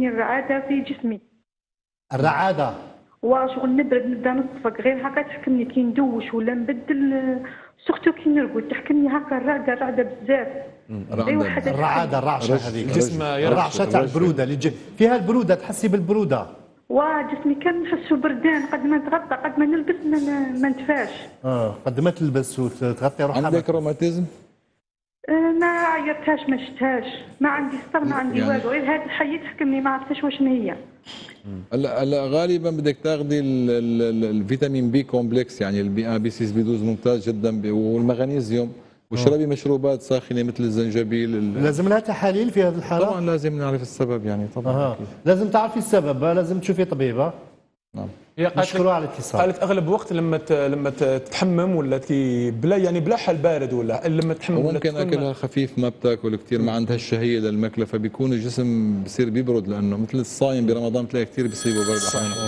تجيني الرعاده في جسمي. الرعاده وشغل نبدا نصفق غير هكا تحكمني كي ندوش ولا نبدل، سورتو كي نرقد تحكمني هكا الرعاده بزاف. الرعاده الرعشه هذيك الرعشه تاع البروده اللي فيها البروده، تحسي بالبروده. وجسمي كان نحسو بردان قد ما نتغطى قد ما نلبس ما نتفاش. قد ما تلبس وتغطي روحك. عندك روماتيزم؟ ما عيطتهاش ما شفتهاش، ما عندي سطر ما عندي والو، غير هذه الحية تحكمني ما عرفتش واش هي. هلا غالبا بدك تاخذي الفيتامين بي كومبلكس، يعني البي ان بي 6 بي 12 ممتاز جدا، والمغنيزيوم، واشربي مشروبات ساخنه مثل الزنجبيل. لازم لها تحاليل في هذه الحاله؟ طبعا لازم نعرف السبب، يعني طبعا لازم تعرفي السبب، لازم تشوفي طبيبه. نعم. مشكورة على الاتصال. قالت اغلب وقت لما تتحمم ولا بلا يعني بلا حل بارد ولا لما تحمم ممكن اكلها خفيف، ما بتاكل كثير، ما عندها الشهيه للماكله، فبيكون الجسم بصير بيبرد، لانه مثل الصايم برمضان تلاقي كثير بيصيبه برد احيانا.